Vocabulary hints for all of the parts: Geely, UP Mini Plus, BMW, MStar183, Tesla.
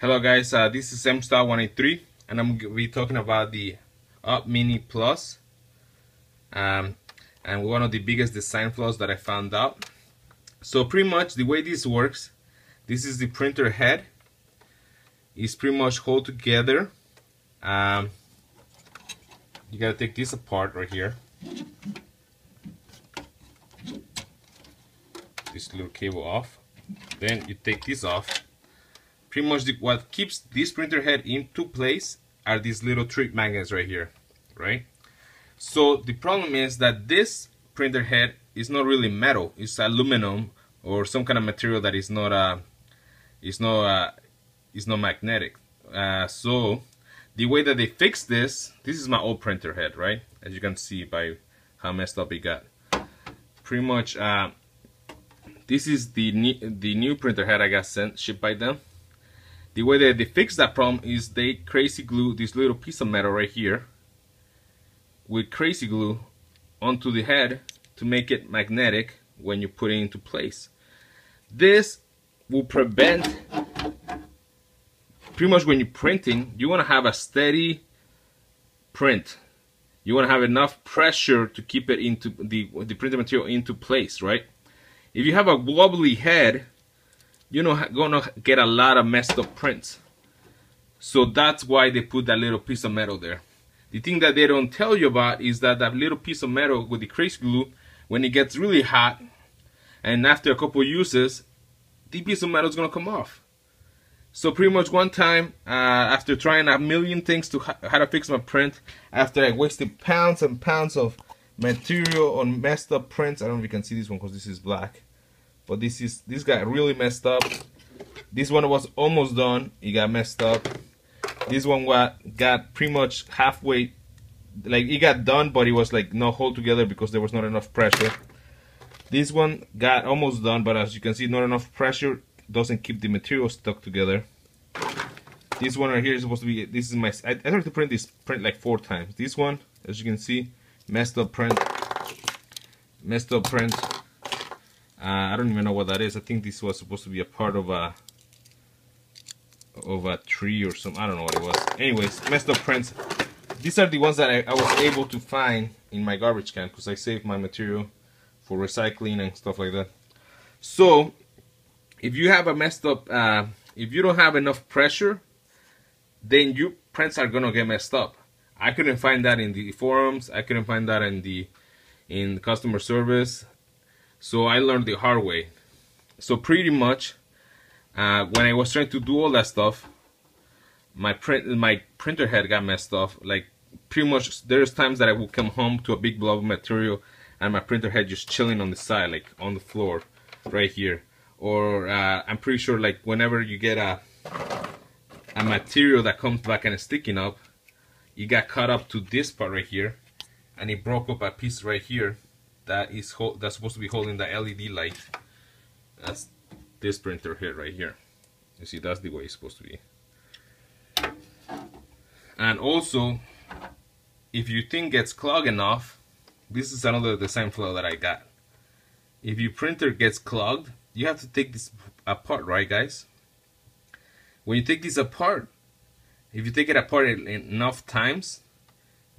Hello guys, this is MStar183 and I'm going to be talking about the UP Mini Plus and one of the biggest design flaws that I found out. So pretty much the way this works, this is the printer head. It's pretty much hold together. You gotta take this apart right here. This little cable off. Then you take this off. Pretty much what keeps this printer head into place are these little trip magnets right here, right? So the problem is that this printer head is not really metal; it's aluminum or some kind of material that is not it's not magnetic. So the way that they fix this is my old printer head, right? As you can see by how messed up it got. Pretty much, this is the new printer head I got shipped by them. The way that they fix that problem is they crazy glue this little piece of metal right here with crazy glue onto the head to make it magnetic when you put it into place. This will prevent, pretty much when you're printing, you want to have a steady print. You want to have enough pressure to keep it into the printed material into place, right? If you have a wobbly head, you're not gonna get a lot of messed up prints. So that's why they put that little piece of metal there. The thing that they don't tell you about is that that little piece of metal with the crazy glue, when it gets really hot, and after a couple uses, the piece of metal is gonna come off. So pretty much one time, after trying a million things to how to fix my print, after I wasted pounds and pounds of material on messed up prints, I don't know if you can see this one because this is black. But this got really messed up. This one was almost done. It got messed up. This one got pretty much halfway, like it got done, but it was like not hold together because there was not enough pressure. This one got almost done, but as you can see, not enough pressure doesn't keep the material stuck together. This one right here is supposed to be. This is my. I tried to print this print like 4 times. This one, as you can see, messed up print. Messed up print. I don't even know what that is. I think this was supposed to be a part of a tree or something. I don't know what it was. Anyways, messed up prints. These are the ones that I was able to find in my garbage can because I saved my material for recycling and stuff like that. So, if you have a messed up, if you don't have enough pressure, then your prints are gonna get messed up. I couldn't find that in the forums. I couldn't find that in customer service. So I learned the hard way. So pretty much, when I was trying to do all that stuff, my printer head got messed up. Like pretty much, there's times that I would come home to a big blob of material, and my printer head just chilling on the side, like on the floor, right here. Or I'm pretty sure, like whenever you get a material that comes back and is sticking up, it got caught up to this part right here, and it broke up a piece right here. That's supposed to be holding the LED light. That's this printer head right here. You see, that's the way it's supposed to be. And also, if your thing gets clogged enough, this is another design flaw that I got. If your printer gets clogged, you have to take this apart, right, guys? When you take this apart, if you take it apart enough times,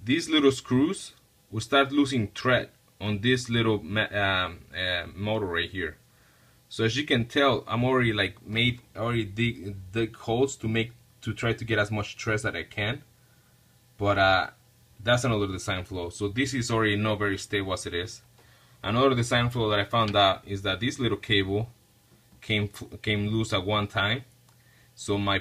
these little screws will start losing thread on this little motor right here. So as you can tell, I'm already like dig holes to try to get as much thread that I can. But that's another design flaw. So this is already not very stable as it is. Another design flaw that I found out is that this little cable came loose at one time. So my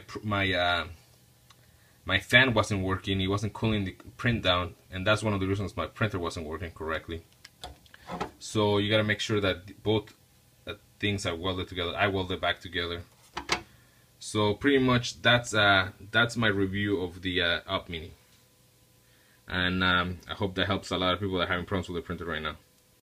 fan wasn't working. It wasn't cooling the print down, and that's one of the reasons my printer wasn't working correctly. So you gotta make sure that both things are welded together. I welded back together. So pretty much that's my review of the UP Mini, and I hope that helps a lot of people that are having problems with their printer right now.